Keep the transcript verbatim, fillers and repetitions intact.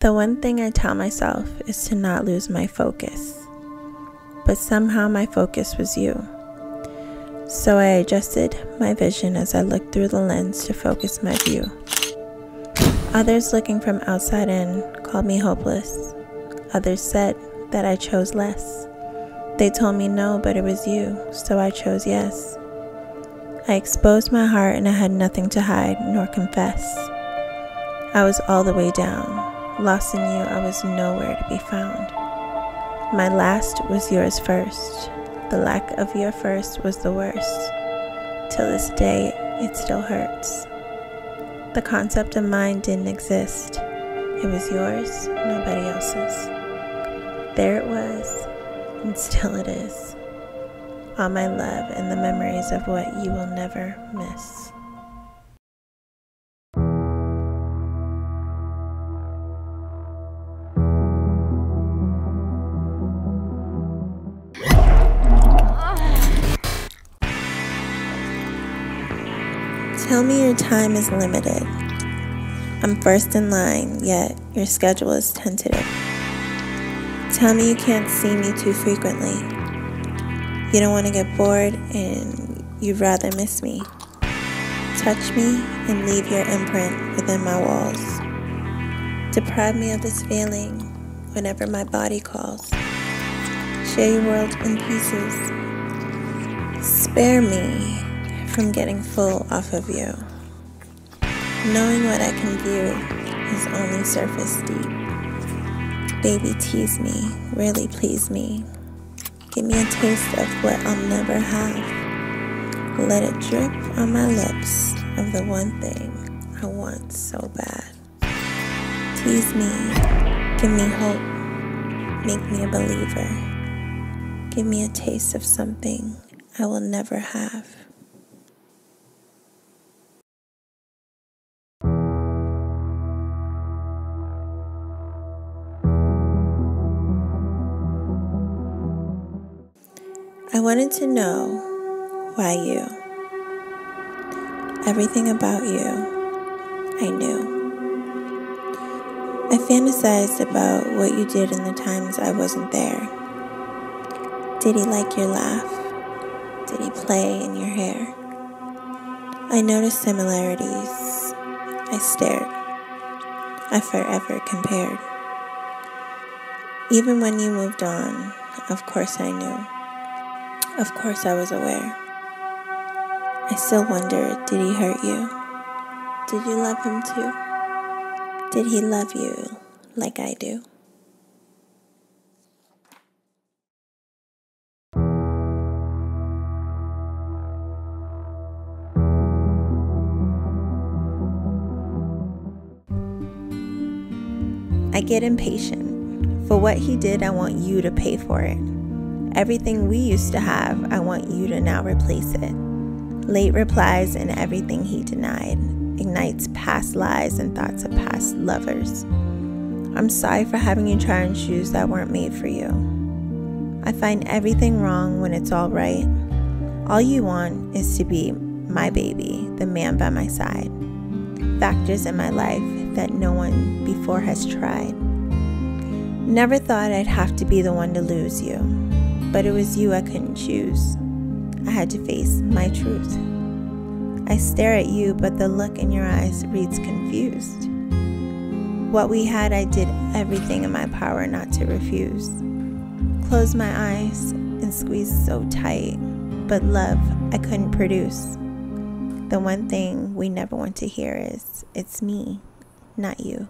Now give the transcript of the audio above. The one thing I tell myself is to not lose my focus, but somehow my focus was you. So I adjusted my vision as I looked through the lens to focus my view. Others looking from outside in called me hopeless. Others said that I chose less. They told me no, but it was you, so I chose yes. I exposed my heart and I had nothing to hide nor confess. I was all the way down. Lost in you, I was nowhere to be found. My last was yours first. The lack of your first was the worst. Till this day, it still hurts. The concept of mine didn't exist. It was yours, nobody else's. There it was, and still it is. All my love and the memories of what you will never miss. Tell me your time is limited. I'm first in line, yet your schedule is tentative. Tell me you can't see me too frequently. You don't want to get bored and you'd rather miss me. Touch me and leave your imprint within my walls. Deprive me of this feeling whenever my body calls. Share your world in pieces. Spare me from getting full off of you. Knowing what I can view is only surface deep. Baby, tease me, really please me. Give me a taste of what I'll never have. Let it drip on my lips of the one thing I want so bad. Tease me, give me hope, make me a believer. Give me a taste of something I will never have. I wanted to know why you. Everything about you, I knew. I fantasized about what you did in the times I wasn't there. Did he like your laugh? Did he play in your hair? I noticed similarities. I stared. I forever compared. Even when you moved on, of course I knew. Of course I was aware. I still wonder, did he hurt you? Did you love him too? Did he love you like I do? I get impatient. For what he did, I want you to pay for it. Everything we used to have, I want you to now replace it. Late replies and everything he denied ignites past lies and thoughts of past lovers. I'm sorry for having you try on shoes that weren't made for you. I find everything wrong when it's all right. All you want is to be my baby, the man by my side. Factors in my life that no one before has tried. Never thought I'd have to be the one to lose you. But it was you I couldn't choose. I had to face my truth. I stare at you, but the look in your eyes reads confused. What we had, I did everything in my power not to refuse. Closed my eyes and squeezed so tight, but love I couldn't produce. The one thing we never want to hear is, it's me, not you.